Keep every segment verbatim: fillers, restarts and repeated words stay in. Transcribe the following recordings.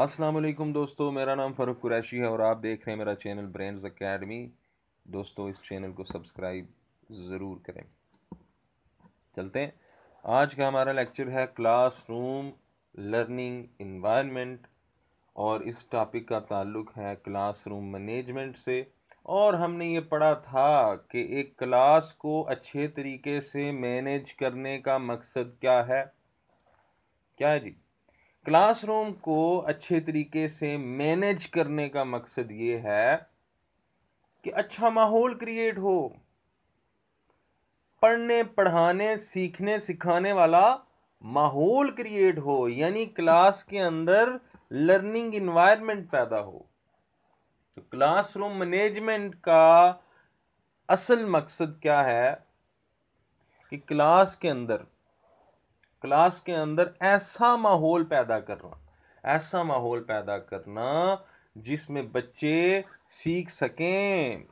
अस्सलाम वालेकुम दोस्तों, मेरा नाम फरुख कुरैशी है और आप देख रहे हैं मेरा चैनल ब्रेन्स एकेडमी। दोस्तों, इस चैनल को सब्सक्राइब ज़रूर करें। चलते हैं, आज का हमारा लेक्चर है क्लासरूम लर्निंग इन्वायरमेंट और इस टॉपिक का ताल्लुक़ है क्लासरूम मैनेजमेंट से। और हमने ये पढ़ा था कि एक क्लास को अच्छे तरीके से मैनेज करने का मकसद क्या है। क्या है जी? क्लासरूम को अच्छे तरीके से मैनेज करने का मकसद ये है कि अच्छा माहौल क्रिएट हो, पढ़ने पढ़ाने सीखने सिखाने वाला माहौल क्रिएट हो, यानी क्लास के अंदर लर्निंग इन्वायरमेंट पैदा हो। तो क्लासरूम मैनेजमेंट का असल मकसद क्या है कि क्लास के अंदर क्लास के अंदर ऐसा माहौल पैदा करना ऐसा माहौल पैदा करना जिसमें बच्चे सीख सकें।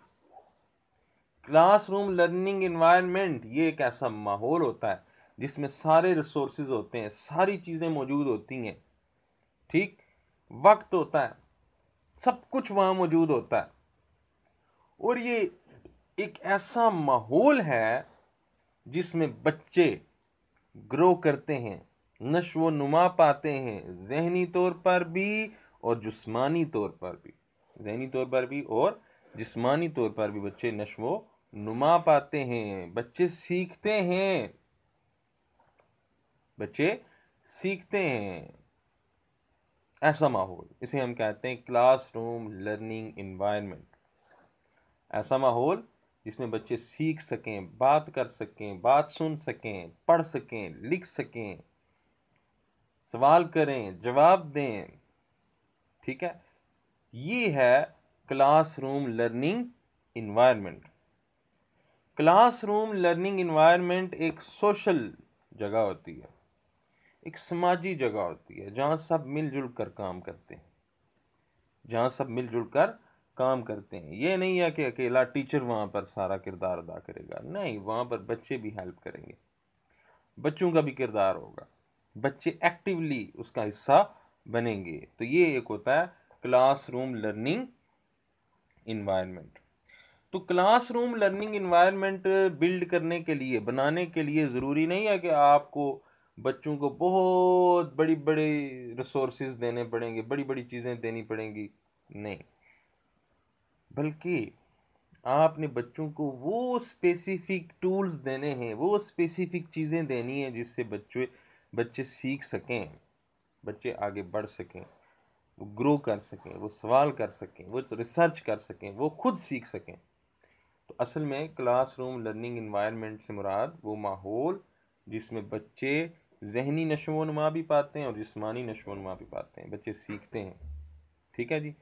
क्लासरूम लर्निंग इन्वायरमेंट ये एक ऐसा माहौल होता है जिसमें सारे रिसोर्सेज होते हैं, सारी चीज़ें मौजूद होती हैं, ठीक वक्त होता है, सब कुछ वहाँ मौजूद होता है। और ये एक ऐसा माहौल है जिसमें बच्चे ग्रो करते हैं, नशो नुमा पाते हैं, जहनी तौर पर भी और जिस्मानी तौर पर भी जहनी तौर पर भी और जिस्मानी तौर पर भी बच्चे नशो नुमा पाते हैं। बच्चे सीखते हैं बच्चे सीखते हैं ऐसा माहौल, इसे हम कहते हैं क्लासरूम लर्निंग इन्वायरमेंट। ऐसा माहौल जिसमें बच्चे सीख सकें, बात कर सकें, बात सुन सकें, पढ़ सकें, लिख सकें, सवाल करें, जवाब दें। ठीक है, ये है classroom learning environment. Classroom learning environment एक सोशल जगह होती है, एक समाजी जगह होती है, जहाँ सब मिलजुल कर काम करते हैं जहाँ सब मिलजुल कर काम करते हैं। ये नहीं है कि अकेला टीचर वहाँ पर सारा किरदार अदा करेगा, नहीं, वहाँ पर बच्चे भी हेल्प करेंगे, बच्चों का भी किरदार होगा, बच्चे एक्टिवली उसका हिस्सा बनेंगे। तो ये एक होता है क्लासरूम लर्निंग इन्वायरमेंट। तो क्लासरूम लर्निंग इन्वायरमेंट बिल्ड करने के लिए, बनाने के लिए ज़रूरी नहीं है कि आपको बच्चों को बहुत बड़ी बड़ी रिसोर्सेज देने पड़ेंगे, बड़ी बड़ी चीज़ें देनी पड़ेंगी, नहीं, बल्कि आपने बच्चों को वो स्पेसिफिक टूल्स देने हैं, वो स्पेसिफिक चीज़ें देनी हैं जिससे बच्चे बच्चे सीख सकें, बच्चे आगे बढ़ सकें, वो ग्रो कर सकें, वो सवाल कर सकें, वो रिसर्च कर सकें, वो खुद सीख सकें। तो असल में क्लासरूम लर्निंग इन्वायरमेंट से मुराद वो माहौल जिसमें बच्चे जहनी नशोनुमा भी पाते हैं और जिस्मानी नशोनुमा भी पाते हैं, बच्चे सीखते हैं। ठीक है जी।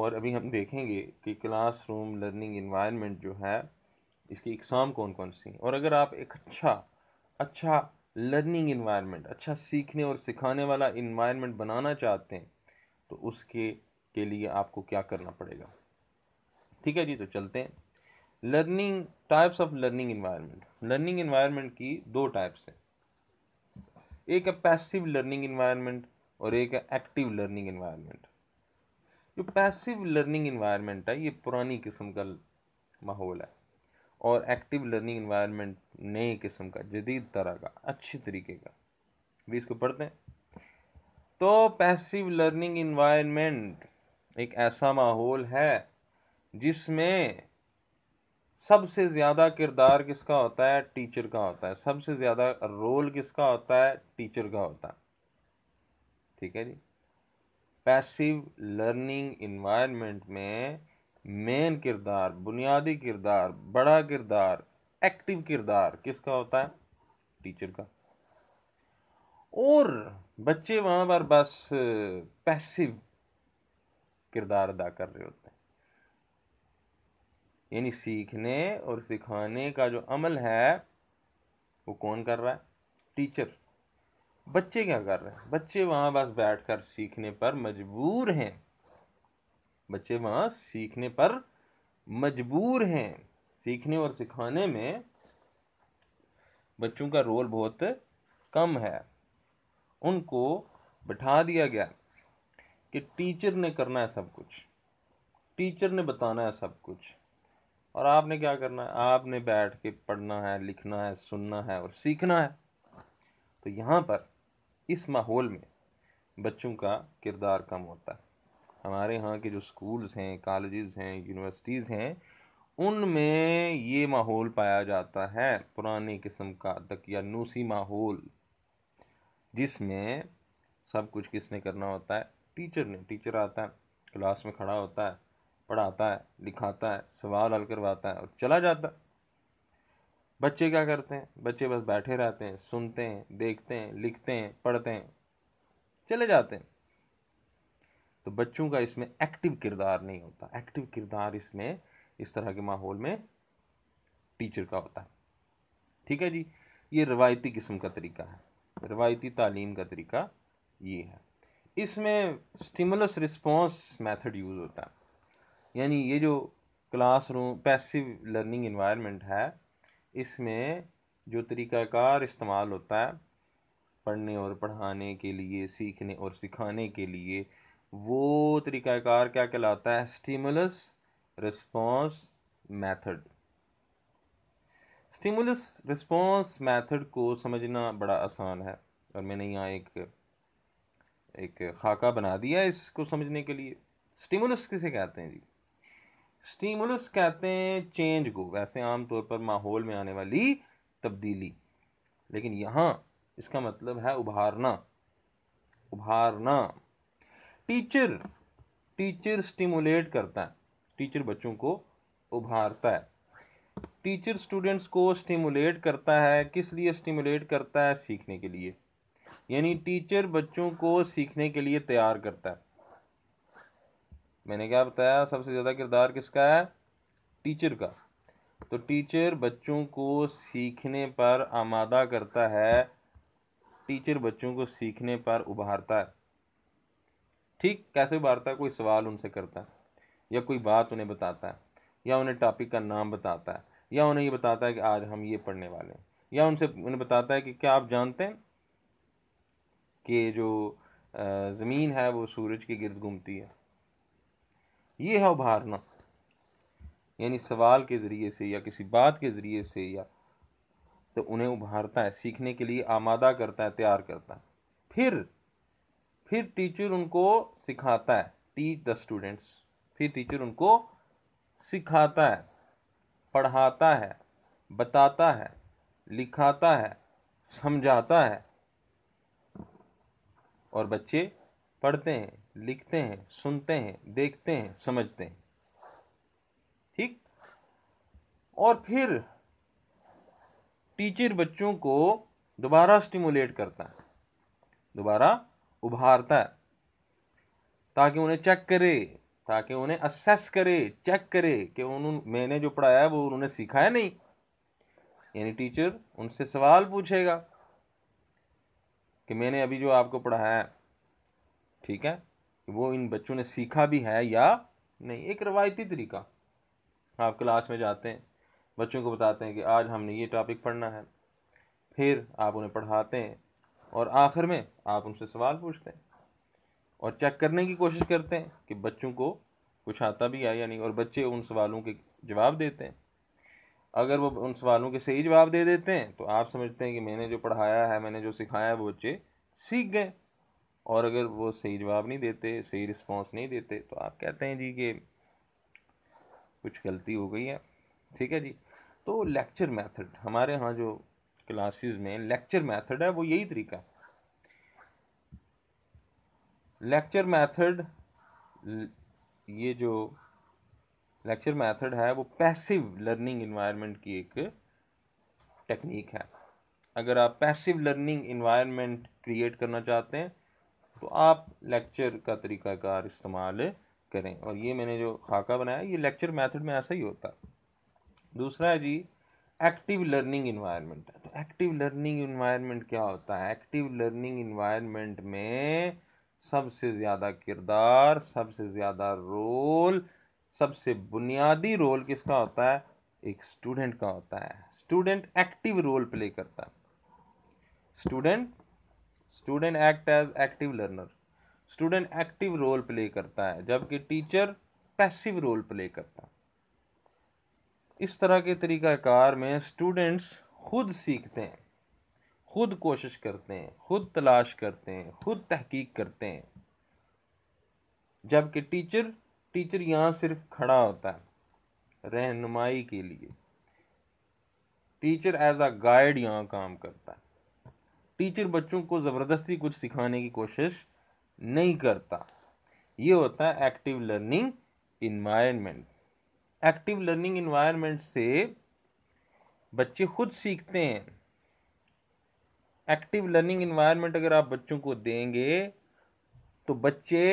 और अभी हम देखेंगे कि क्लासरूम लर्निंग इन्वायरमेंट जो है, इसकी इकसाम कौन कौन सी हैं। और अगर आप एक अच्छा अच्छा लर्निंग इन्वायरमेंट, अच्छा सीखने और सिखाने वाला इन्वायरमेंट बनाना चाहते हैं तो उसके के लिए आपको क्या करना पड़ेगा। ठीक है जी। तो चलते हैं, learning types of learning environment. Learning environment की दो टाइप्स हैं, एक है पैसिव लर्निंग इन्वायरमेंट और एक है एक्टिव लर्निंग इन्वायरमेंट। जो पैसिव लर्निंग इन्वायरमेंट है ये पुरानी किस्म का माहौल है और एक्टिव लर्निंग इन्वायरमेंट नए किस्म का, जदीद तरह का, अच्छे तरीके का। भी इसको पढ़ते हैं। तो पैसिव लर्निंग इन्वायरमेंट एक ऐसा माहौल है जिसमें सबसे ज़्यादा किरदार किसका होता है? टीचर का होता है। सबसे ज़्यादा रोल किसका होता है? टीचर का होता है। ठीक है जी। पैसिव लर्निंग इन्वायरमेंट में मेन किरदार, बुनियादी किरदार, बड़ा किरदार, एक्टिव किरदार किसका होता है? टीचर का। और बच्चे वहाँ पर बस पैसिव किरदार अदा कर रहे होते हैं, यानी सीखने और सिखाने का जो अमल है वो कौन कर रहा है? टीचर। बच्चे क्या कर रहे हैं? बच्चे वहाँ बस बैठकर सीखने पर मजबूर हैं बच्चे वहाँ सीखने पर मजबूर हैं। सीखने और सिखाने में बच्चों का रोल बहुत कम है, उनको बैठा दिया गया। कि टीचर ने करना है सब कुछ, टीचर ने बताना है सब कुछ, और आपने क्या करना है, आपने बैठ के पढ़ना है, लिखना है, सुनना है और सीखना है। तो यहाँ पर इस माहौल में बच्चों का किरदार कम होता है। हमारे यहाँ के जो स्कूल्स हैं, कॉलेजेस हैं, यूनिवर्सिटीज़ हैं, उनमें ये माहौल पाया जाता है, पुराने किस्म का दकियानूसी माहौल, जिसमें सब कुछ किसने करना होता है, टीचर ने। टीचर आता है, क्लास में खड़ा होता है, पढ़ाता है, लिखाता है, सवाल हल करवाता है और चला जाता है। बच्चे क्या करते हैं, बच्चे बस बैठे रहते हैं, सुनते हैं, देखते हैं, लिखते हैं, पढ़ते हैं, चले जाते हैं। तो बच्चों का इसमें एक्टिव किरदार नहीं होता। एक्टिव किरदार इसमें इस तरह के माहौल में टीचर का होता है। ठीक है जी, ये रवायती किस्म का तरीका है, रवायती तालीम का तरीका ये है। इसमें स्टिमुलस रिस्पॉन्स मेथड यूज़ होता है, यानी ये जो क्लासरूम पैसिव लर्निंग इन्वायरमेंट है, इसमें जो तरीक़ाकार इस्तेमाल होता है पढ़ने और पढ़ाने के लिए, सीखने और सिखाने के लिए, वो तरीक़ाकार क्या कहलाता है, stimulus response method. Stimulus response method को समझना बड़ा आसान है, और मैंने यहाँ एक एक खाका बना दिया इसको समझने के लिए। स्टिमुलस किसे कहते हैं जी, स्टिमुलस कहते हैं चेंज को, वैसे आमतौर पर माहौल में आने वाली तब्दीली, लेकिन यहाँ इसका मतलब है उभारना, उभारना। टीचर टीचर स्टिमुलेट करता है, टीचर बच्चों को उभारता है, टीचर स्टूडेंट्स को स्टिमुलेट करता है। किस लिए स्टिमुलेट करता है, सीखने के लिए, यानी टीचर बच्चों को सीखने के लिए तैयार करता है। मैंने क्या बताया, सबसे ज़्यादा किरदार किसका है, टीचर का। तो टीचर बच्चों को सीखने पर आमादा करता है, टीचर बच्चों को सीखने पर उभारता है। ठीक, कैसे उभारता है, कोई सवाल उनसे करता है, या कोई बात उन्हें बताता है, या उन्हें टॉपिक का नाम बताता है, या उन्हें ये बताता है कि आज हम ये पढ़ने वाले हैं, या उनसे उन्हें बताता है कि क्या आप जानते हैं कि जो ज़मीन है वो सूरज के गिर्द घूमती है। ये है उभारना, यानी सवाल के ज़रिए से या किसी बात के ज़रिए से, या तो उन्हें उभारता है, सीखने के लिए आमादा करता है, तैयार करता है। फिर फिर टीचर उनको सिखाता है, टीच द स्टूडेंट्स, फिर टीचर उनको सिखाता है, पढ़ाता है, बताता है, लिखाता है, समझाता है, और बच्चे पढ़ते हैं, लिखते हैं, सुनते हैं, देखते हैं, समझते हैं। ठीक, और फिर टीचर बच्चों को दोबारा स्टिमुलेट करता है, दोबारा उभारता है, ताकि उन्हें चेक करे, ताकि उन्हें असेस करे, चेक करे कि उन्होंने मैंने जो पढ़ाया है वो उन्होंने सीखा है नहीं। यानी टीचर उनसे सवाल पूछेगा कि मैंने अभी जो आपको पढ़ाया है, ठीक है, वो इन बच्चों ने सीखा भी है या नहीं। एक रवायती तरीका, आप क्लास में जाते हैं, बच्चों को बताते हैं कि आज हमने ये टॉपिक पढ़ना है, फिर आप उन्हें पढ़ाते हैं, और आखिर में आप उनसे सवाल पूछते हैं और चेक करने की कोशिश करते हैं कि बच्चों को कुछ आता भी है या नहीं, और बच्चे उन सवालों के जवाब देते हैं। अगर वो उन सवालों के सही जवाब दे देते हैं तो आप समझते हैं कि मैंने जो पढ़ाया है, मैंने जो सिखाया है, वो बच्चे सीख गए। और अगर वो सही जवाब नहीं देते, सही रिस्पांस नहीं देते, तो आप कहते हैं जी कि कुछ गलती हो गई है। ठीक है जी, तो लेक्चर मेथड, हमारे यहाँ जो क्लासेस में लेक्चर मेथड है वो यही तरीका है। लेक्चर मेथड, ये जो लेक्चर मेथड है वो पैसिव लर्निंग इन्वायरमेंट की एक टेक्निक है। अगर आप पैसिव लर्निंग इन्वायरमेंट क्रिएट करना चाहते हैं तो आप लेक्चर का तरीक़ाकार इस्तेमाल करें, और ये मैंने जो खाका बनाया ये लेक्चर मेथड में ऐसा ही होता है। दूसरा है जी एक्टिव लर्निंग इन्वायरमेंट। तो एक्टिव लर्निंग इन्वायरमेंट क्या होता है, एक्टिव लर्निंग इन्वायरमेंट में सबसे ज़्यादा किरदार, सबसे ज़्यादा रोल, सबसे बुनियादी रोल किसका होता है, एक स्टूडेंट का होता है। स्टूडेंट एक्टिव रोल प्ले करता है, student student act as active learner. Student active role play करता है जबकि टीचर पैसिव रोल प्ले करता है। इस तरह के तरीक़ाकार में स्टूडेंट्स खुद सीखते हैं, खुद कोशिश करते हैं, खुद तलाश करते हैं, खुद तहकीक करते हैं, जबकि टीचर टीचर यहाँ सिर्फ खड़ा होता है रहनुमाई के लिए। टीचर एज अ गाइड यहाँ काम करता है। टीचर बच्चों को ज़बरदस्ती कुछ सिखाने की कोशिश नहीं करता। ये होता है active learning environment. Active learning environment से बच्चे खुद सीखते हैं। एक्टिव लर्निंग इन्वायरमेंट अगर आप बच्चों को देंगे तो बच्चे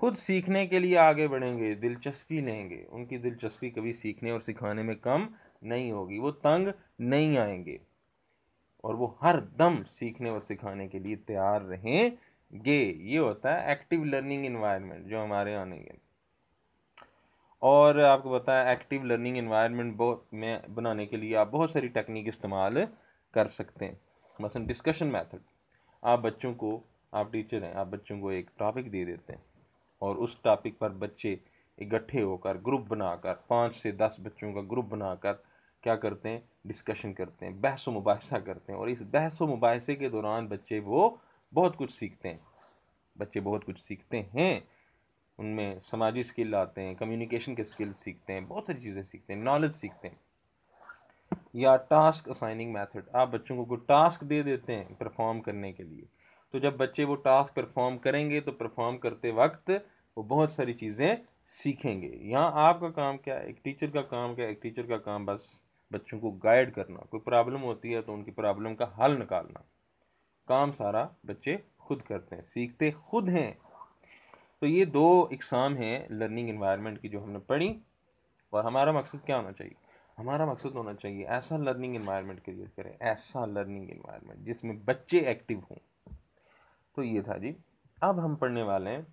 खुद सीखने के लिए आगे बढ़ेंगे, दिलचस्पी लेंगे। उनकी दिलचस्पी कभी सीखने और सिखाने में कम नहीं होगी, वो तंग नहीं आएंगे और वो हर दम सीखने और सिखाने के लिए तैयार रहेंगे। ये होता है एक्टिव लर्निंग इन्वायरमेंट जो हमारे यहाँ नहीं है। और आपको बताया एक्टिव लर्निंग इन्वायरमेंट बहुत में बनाने के लिए आप बहुत सारी टेक्निक इस्तेमाल कर सकते हैं। मसलन डिस्कशन मेथड, आप बच्चों को, आप टीचर हैं, आप बच्चों को एक टॉपिक दे देते हैं और उस टॉपिक पर बच्चे इकट्ठे होकर ग्रुप बनाकर पाँच से दस बच्चों का ग्रुप बनाकर क्या करते हैं, डिस्कशन करते हैं, बहस व मुबाहसा करते हैं। और इस बहस व मुबाहसे के दौरान बच्चे वो बहुत कुछ सीखते हैं बच्चे बहुत कुछ सीखते हैं उनमें समाजी स्किल आते हैं, कम्युनिकेशन के स्किल सीखते हैं, बहुत सारी चीज़ें सीखते हैं, नॉलेज सीखते हैं। या टास्क असाइनिंग मेथड, आप बच्चों को कोई टास्क दे देते हैं परफॉर्म करने के लिए, तो जब बच्चे वो टास्क परफॉर्म करेंगे तो परफॉर्म करते वक्त वो बहुत सारी चीज़ें सीखेंगे। यहाँ आपका काम क्या है, एक टीचर का काम क्या है, एक टीचर का काम बस बच्चों को गाइड करना। कोई प्रॉब्लम होती है तो उनकी प्रॉब्लम का हल निकालना, काम सारा बच्चे खुद करते हैं, सीखते खुद हैं। तो ये दो इकसाम हैं लर्निंग इन्वायरमेंट की जो हमने पढ़ी। और हमारा मकसद क्या होना चाहिए, हमारा मकसद होना चाहिए ऐसा लर्निंग इन्वायरमेंट क्रिएट करें, ऐसा लर्निंग इन्वायरमेंट जिसमें बच्चे एक्टिव हों। तो ये था जी। अब हम पढ़ने वाले हैं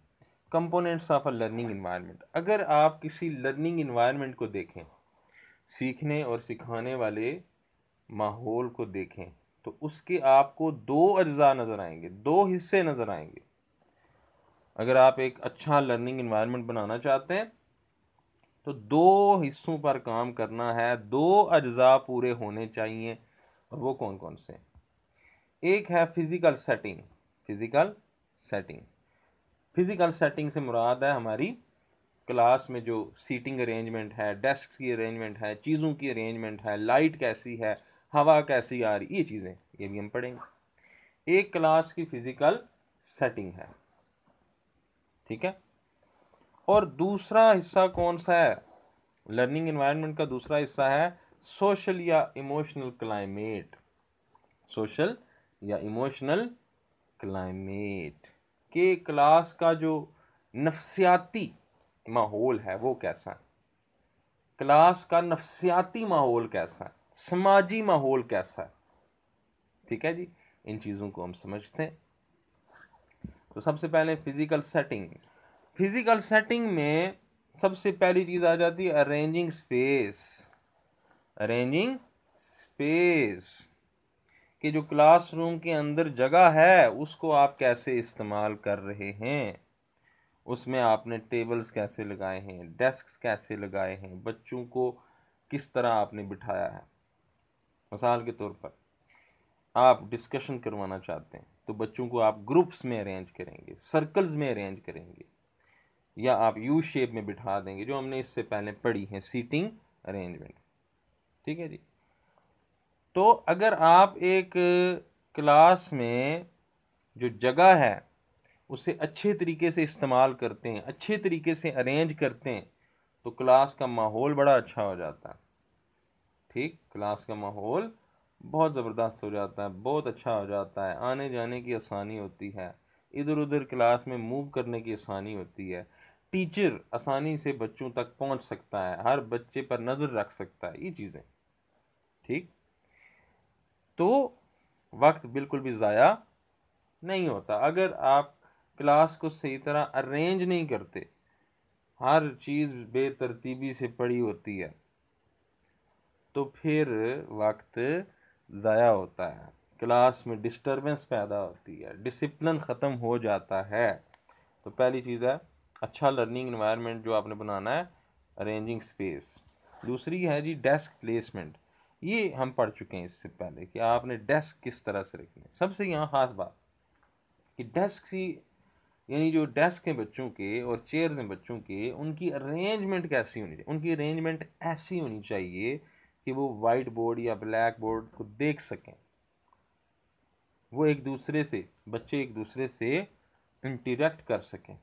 components of a learning environment. अगर आप किसी लर्निंग इन्वायरमेंट को देखें, सीखने और सिखाने वाले माहौल को देखें, तो उसके आपको दो अज्जा नज़र आएंगे, दो हिस्से नज़र आएंगे। अगर आप एक अच्छा लर्निंग इन्वायरमेंट बनाना चाहते हैं तो दो हिस्सों पर काम करना है, दो अज्जा पूरे होने चाहिए। और वो कौन कौन से हैं? एक है physical setting. Physical setting physical setting से मुराद है हमारी क्लास में जो सीटिंग अरेंजमेंट है, डेस्क की अरेंजमेंट है, चीज़ों की अरेंजमेंट है, लाइट कैसी है, हवा कैसी आ रही, ये चीज़ें, ये भी हम पढ़ेंगे। एक क्लास की फिज़िकल सेटिंग है, ठीक है। और दूसरा हिस्सा कौन सा है लर्निंग इन्वायरमेंट का? दूसरा हिस्सा है सोशल या इमोशनल क्लाइमेट। सोशल या इमोशनल क्लाइमेट के क्लास का जो नफ्सियाती माहौल है वो कैसा है, क्लास का नफ्सियाती माहौल कैसा है, समाजी माहौल कैसा है, ठीक है जी। इन चीज़ों को हम समझते हैं। तो सबसे पहले फिज़िकल सेटिंग। फिज़िकल सेटिंग में सबसे पहली चीज़ आ जाती है अरेंजिंग स्पेस। अरेंजिंग स्पेस कि जो क्लासरूम के अंदर जगह है उसको आप कैसे इस्तेमाल कर रहे हैं, उसमें आपने टेबल्स कैसे लगाए हैं, डेस्क कैसे लगाए हैं, बच्चों को किस तरह आपने बिठाया है। मिसाल के तौर पर आप डिस्कशन करवाना चाहते हैं तो बच्चों को आप ग्रुप्स में अरेंज करेंगे, सर्कल्स में अरेंज करेंगे, या आप यू शेप में बिठा देंगे, जो हमने इससे पहले पढ़ी है सीटिंग अरेंजमेंट, ठीक है जी। तो अगर आप एक क्लास में जो जगह है उसे अच्छे तरीके से इस्तेमाल करते हैं, अच्छे तरीके से अरेंज करते हैं, तो क्लास का माहौल बड़ा अच्छा हो जाता है, ठीक। क्लास का माहौल बहुत ज़बरदस्त हो जाता है, बहुत अच्छा हो जाता है, आने जाने की आसानी होती है, इधर उधर क्लास में मूव करने की आसानी होती है, टीचर आसानी से बच्चों तक पहुंच सकता है, हर बच्चे पर नज़र रख सकता है, ये चीज़ें, ठीक। तो वक्त बिल्कुल भी ज़ाया नहीं होता। अगर आप क्लास को सही तरह अरेंज नहीं करते, हर चीज़ बेतरतीबी से पड़ी होती है, तो फिर वक्त ज़ाया होता है, क्लास में डिस्टर्बेंस पैदा होती है, डिसिप्लिन ख़त्म हो जाता है, तो पहली चीज़ है अच्छा लर्निंग इन्वायरमेंट जो आपने बनाना है, अरेंजिंग स्पेस। दूसरी है जी डेस्क प्लेसमेंट, ये हम पढ़ चुके हैं इससे पहले कि आपने डेस्क किस तरह से रखनी है। सबसे यहाँ ख़ास बात कि डेस्क की यानी जो डेस्क हैं बच्चों के और चेयर्स हैं बच्चों के, उनकी अरेंजमेंट कैसी होनी चाहिए, उनकी अरेंजमेंट ऐसी होनी चाहिए कि वो वाइट बोर्ड या ब्लैक बोर्ड को देख सकें, वो एक दूसरे से बच्चे एक दूसरे से इंटरेक्ट कर सकें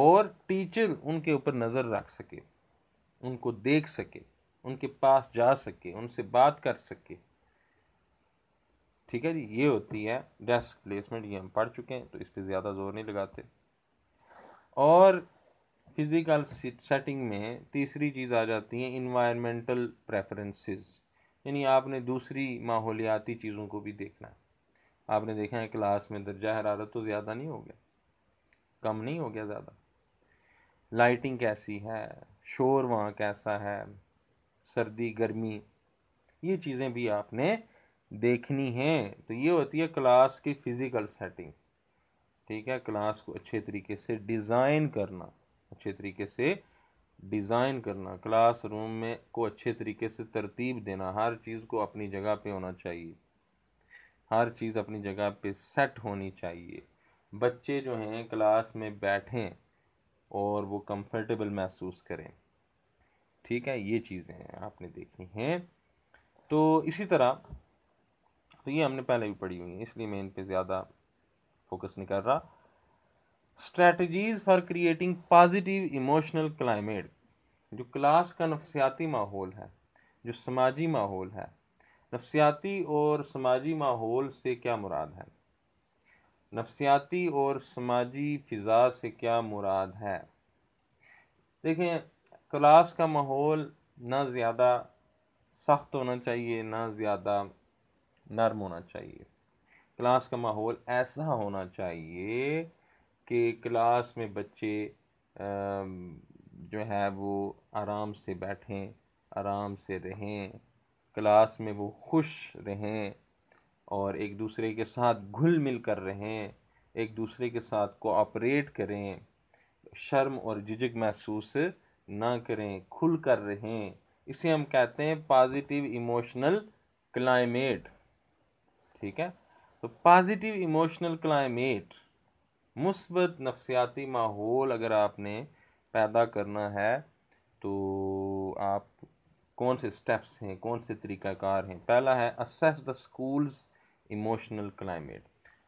और टीचर उनके ऊपर नज़र रख सके, उनको देख सके, उनके पास जा सके, उनसे बात कर सके। ठीक है जी, ये होती है डेस्क प्लेसमेंट, ये हम पढ़ चुके हैं तो इस पर ज़्यादा जोर नहीं लगाते। और फिज़िकल सेटिंग में तीसरी चीज़ आ जाती है इन्वायरमेंटल प्रेफरेंसेस, यानी आपने दूसरी माहौलियाती चीज़ों को भी देखना है। आपने देखा है क्लास में दर्जा हरारत तो ज़्यादा नहीं हो गया, कम नहीं हो गया ज़्यादा, लाइटिंग कैसी है, शोर वहाँ कैसा है, सर्दी गर्मी, ये चीज़ें भी आपने देखनी हैं। तो ये होती है क्लास की फ़िज़िकल सेटिंग। ठीक है, क्लास को अच्छे तरीके से डिज़ाइन करना, अच्छे तरीके से डिज़ाइन करना, क्लास रूम में को अच्छे तरीके से तरतीब देना, हर चीज़ को अपनी जगह पे होना चाहिए, हर चीज़ अपनी जगह पे सेट होनी चाहिए। बच्चे जो हैं क्लास में बैठें और वो कंफर्टेबल महसूस करें। ठीक है, ये चीज़ें हैं आपने देखनी हैं। तो इसी तरह, तो ये हमने पहले भी पढ़ी हुई है इसलिए मैं इन पे ज़्यादा फोकस नहीं कर रहा। Strategies for creating positive emotional climate, जो क्लास का नफसियाती माहौल है, जो समाजी माहौल है। नफसियाती और समाजी माहौल से क्या मुराद है, नफसियाती और समाजी फ़िज़ा से क्या मुराद है। देखें, क्लास का माहौल ना ज़्यादा सख्त होना चाहिए ना ज़्यादा नर्म होना चाहिए। क्लास का माहौल ऐसा होना चाहिए कि क्लास में बच्चे जो है वो आराम से बैठें, आराम से रहें, क्लास में वो खुश रहें और एक दूसरे के साथ घुल मिल कर रहें, एक दूसरे के साथ कोऑपरेट करें, शर्म और झिझक महसूस ना करें, खुल कर रहें। इसे हम कहते हैं पॉजिटिव इमोशनल क्लाइमेट। ठीक है, तो पॉजिटिव इमोशनल क्लाइमेट, मुस्बत नफसियाती माहौल अगर आपने पैदा करना है तो आप कौन से स्टेप्स हैं, कौन से तरीक़ाकार हैं। पहला है assess the school's emotional climate,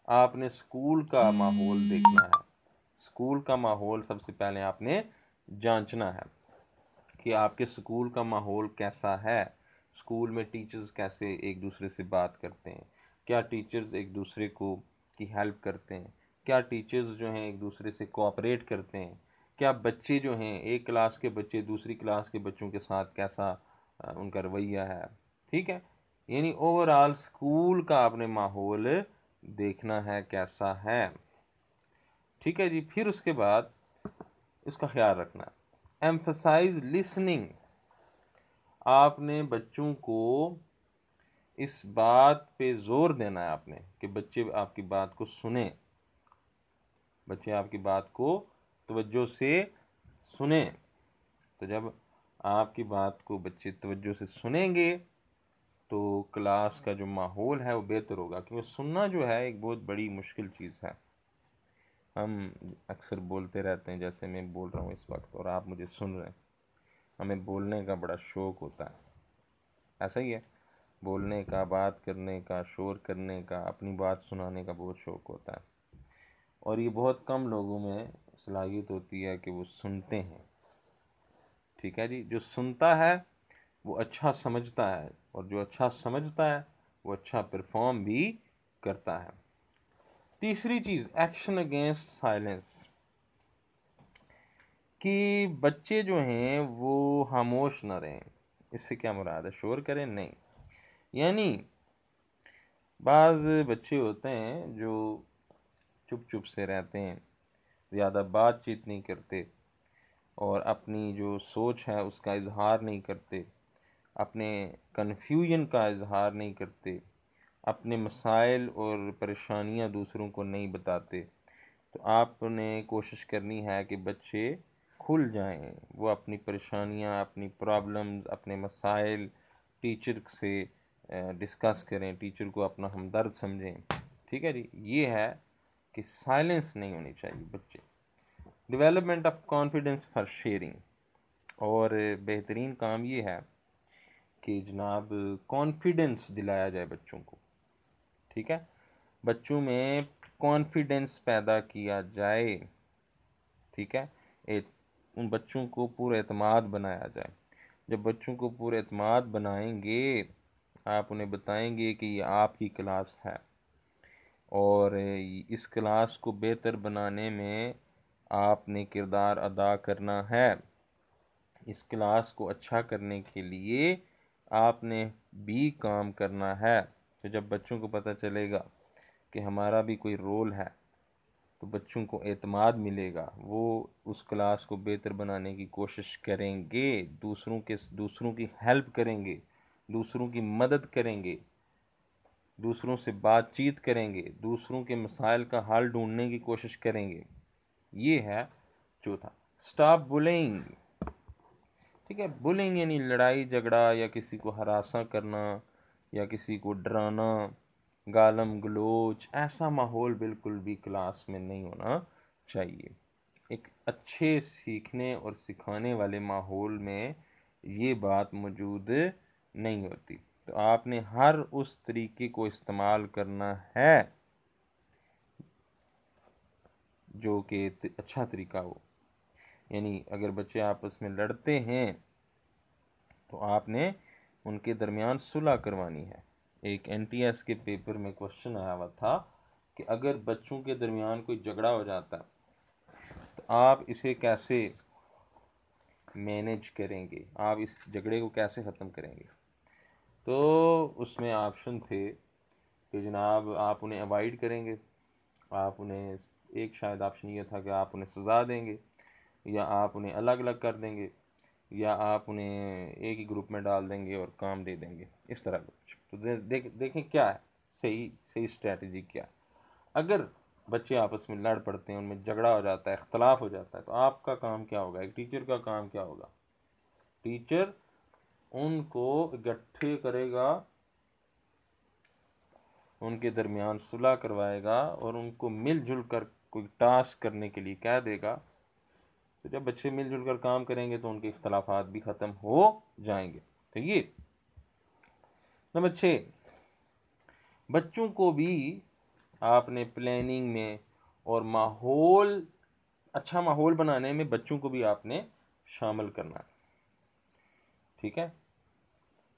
आपने स्कूल का माहौल देखना है, स्कूल का माहौल सबसे पहले आपने जांचना है कि आपके स्कूल का माहौल कैसा है। स्कूल में टीचर्स कैसे एक दूसरे से बात करते हैं, क्या टीचर्स एक दूसरे को की हेल्प करते हैं, क्या टीचर्स जो हैं एक दूसरे से कोऑपरेट करते हैं, क्या बच्चे जो हैं एक क्लास के बच्चे दूसरी क्लास के बच्चों के साथ कैसा उनका रवैया है। ठीक है, यानी ओवरऑल स्कूल का आपने माहौल देखना है कैसा है। ठीक है जी, फिर उसके बाद इसका ख्याल रखना, एम्फसाइज लिसनिंग, आपने बच्चों को इस बात पे जोर देना है आपने कि बच्चे आपकी बात को सुने, बच्चे आपकी बात को तवज्जो से सुने। तो जब आपकी बात को बच्चे तवज्जो से सुनेंगे तो क्लास का जो माहौल है वो बेहतर होगा, क्योंकि सुनना जो है एक बहुत बड़ी मुश्किल चीज़ है। हम अक्सर बोलते रहते हैं, जैसे मैं बोल रहा हूँ इस वक्त और आप मुझे सुन रहे हैं। हमें बोलने का बड़ा शौक़ होता है, ऐसा ही है, बोलने का, बात करने का, शोर करने का, अपनी बात सुनाने का बहुत शौक़ होता है और ये बहुत कम लोगों में सलाहियत होती है कि वो सुनते हैं। ठीक है जी, जो सुनता है वो अच्छा समझता है और जो अच्छा समझता है वो अच्छा परफॉर्म भी करता है। तीसरी चीज़ एक्शन अगेंस्ट साइलेंस, कि बच्चे जो हैं वो खामोश ना रहें। इससे क्या मुराद है, शोर करें नहीं, यानी बाज़ बच्चे होते हैं जो चुप चुप से रहते हैं, ज़्यादा बातचीत नहीं करते और अपनी जो सोच है उसका इजहार नहीं करते, अपने कन्फ्यूजन का इजहार नहीं करते, अपने मसाइल और परेशानियां दूसरों को नहीं बताते। तो आपने कोशिश करनी है कि बच्चे खुल जाएं, वो अपनी परेशानियां, अपनी प्रॉब्लम्स, अपने मसाइल टीचर से डिस्कस करें, टीचर को अपना हमदर्द समझें। ठीक है जी, ये है कि साइलेंस नहीं होनी चाहिए बच्चे। Development of confidence for sharing, और बेहतरीन काम ये है कि जनाब कॉन्फिडेंस दिलाया जाए बच्चों को। ठीक है, बच्चों में कॉन्फिडेंस पैदा किया जाए। ठीक है, ए, उन बच्चों को पूरा एतमाद बनाया जाए। जब बच्चों को पूरा एतमाद बनाएंगे, आप उन्हें बताएंगे कि ये आपकी क्लास है और इस क्लास को बेहतर बनाने में आपने किरदार अदा करना है। इस क्लास को अच्छा करने के लिए आपने भी काम करना है। तो जब बच्चों को पता चलेगा कि हमारा भी कोई रोल है, तो बच्चों को एतमाद मिलेगा, वो उस क्लास को बेहतर बनाने की कोशिश करेंगे, दूसरों के दूसरों की हेल्प करेंगे, दूसरों की मदद करेंगे, दूसरों से बातचीत करेंगे, दूसरों के मसाइल का हल ढूंढने की कोशिश करेंगे। ये है चौथा, स्टॉप बुलिंग। ठीक है, बुलिंग यानी लड़ाई झगड़ा या किसी को हरासा करना या किसी को डराना, गालम गलोच, ऐसा माहौल बिल्कुल भी क्लास में नहीं होना चाहिए। एक अच्छे सीखने और सिखाने वाले माहौल में ये बात मौजूद नहीं होती। तो आपने हर उस तरीके को इस्तेमाल करना है जो कि अच्छा तरीका हो। यानी अगर बच्चे आपस में लड़ते हैं तो आपने उनके दरमियान सुलह करवानी है। एक एन टी एस के पेपर में क्वेश्चन आया हुआ था कि अगर बच्चों के दरमियान कोई झगड़ा हो जाता तो आप इसे कैसे मैनेज करेंगे, आप इस झगड़े को कैसे ख़त्म करेंगे। तो उसमें ऑप्शन थे कि जनाब आप उन्हें अवॉइड करेंगे, आप उन्हें, एक शायद ऑप्शन ये था कि आप उन्हें सज़ा देंगे, या आप उन्हें अलग अलग कर देंगे, या आप उन्हें एक ही ग्रुप में डाल देंगे और काम दे देंगे, इस तरह कुछ। तो दे, दे, देखें क्या है सही सही स्ट्रेटजी क्या है। अगर बच्चे आपस में लड़ पड़ते हैं, उनमें झगड़ा हो जाता है, इख्तलाफ हो जाता है, तो आपका काम क्या होगा, एक टीचर का काम क्या होगा? टीचर उनको इकट्ठे करेगा, उनके दरमियान सुलह करवाएगा और उनको मिलजुल कर कोई टास्क करने के लिए कह देगा। तो जब बच्चे मिलजुल कर काम करेंगे तो उनके इख्तलाफात भी ख़त्म हो जाएंगे। तो ये नंबर छः, बच्चों को भी आपने प्लानिंग में और माहौल, अच्छा माहौल बनाने में बच्चों को भी आपने शामिल करना। ठीक है,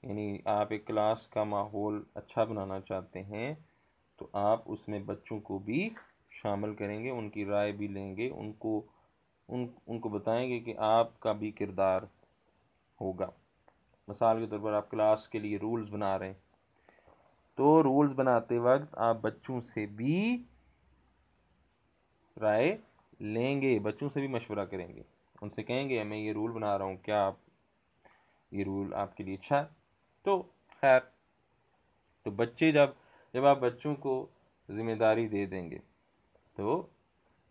यानी आप एक क्लास का माहौल अच्छा बनाना चाहते हैं तो आप उसमें बच्चों को भी शामिल करेंगे, उनकी राय भी लेंगे, उनको उन उनको बताएंगे कि आपका भी किरदार होगा। मिसाल के तौर पर आप क्लास के लिए रूल्स बना रहे हैं, तो रूल्स बनाते वक्त आप बच्चों से भी राय लेंगे, बच्चों से भी मशवरा करेंगे, उनसे कहेंगे मैं ये रूल बना रहा हूँ, क्या आप ये रूल आपके लिए अच्छा है? तो खैर, तो बच्चे जब जब आप बच्चों को ज़िम्मेदारी दे देंगे तो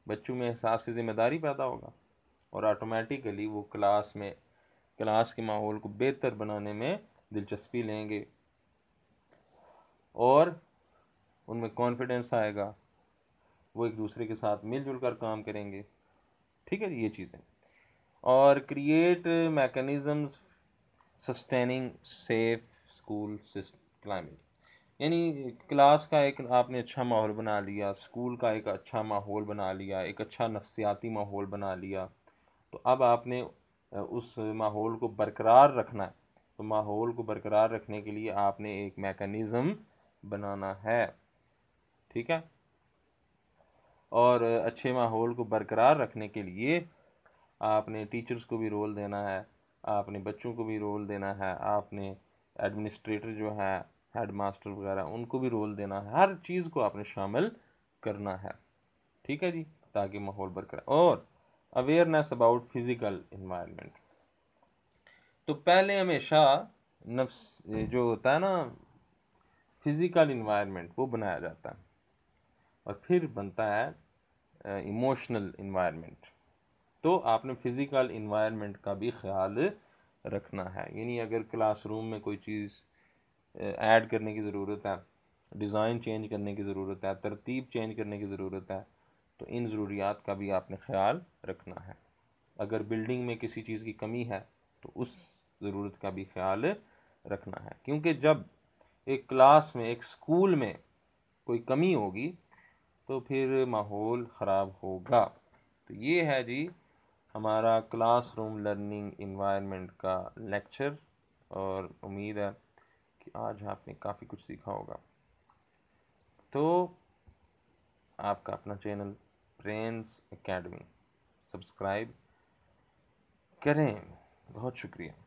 बच्चों में एहसास की ज़िम्मेदारी पैदा होगा और ऑटोमेटिकली वो क्लास में, क्लास के माहौल को बेहतर बनाने में दिलचस्पी लेंगे और उनमें कॉन्फिडेंस आएगा, वो एक दूसरे के साथ मिलजुल कर काम करेंगे। ठीक है, ये चीज़ें। और create mechanisms sustaining safe school climate, यानी क्लास का एक आपने अच्छा माहौल बना लिया, स्कूल का एक अच्छा माहौल बना लिया, एक अच्छा नफ्सियाती माहौल बना लिया, तो अब आपने उस माहौल को बरकरार रखना है। तो माहौल को बरकरार रखने के लिए आपने एक मैकेनिज़्म बनाना है। ठीक है, और अच्छे माहौल को बरकरार रखने के लिए आपने टीचर्स को भी रोल देना है, आपने बच्चों को भी रोल देना है, आपने एडमिनिस्ट्रेटर जो है, हेड मास्टर वगैरह, उनको भी रोल देना है, हर चीज़ को आपने शामिल करना है। ठीक है जी, ताकि माहौल बरकरार। और अवेयरनेस अबाउट फिज़िकल इन्वायरमेंट, तो पहले हमेशा नफ्स जो होता है ना फिज़िकल इन्वायरमेंट वो बनाया जाता है और फिर बनता है इमोशनल इन्वायरमेंट। तो आपने फ़िज़िकल इन्वायरमेंट का भी ख्याल रखना है, यानी अगर क्लासरूम में कोई चीज़ ऐड करने की ज़रूरत है, डिज़ाइन चेंज करने की ज़रूरत है, तरतीब चेंज करने की ज़रूरत है, तो इन ज़रूरियात का भी आपने ख्याल रखना है। अगर बिल्डिंग में किसी चीज़ की कमी है तो उस ज़रूरत का भी ख्याल रखना है, क्योंकि जब एक क्लास में, एक स्कूल में कोई कमी होगी तो फिर माहौल ख़राब होगा। तो ये है जी हमारा क्लासरूम लर्निंग इन्वायरमेंट का लेक्चर, और उम्मीद है कि आज आपने काफ़ी कुछ सीखा होगा। तो आपका अपना चैनल ब्रेन्स एकेडमी सब्सक्राइब करें। बहुत शुक्रिया।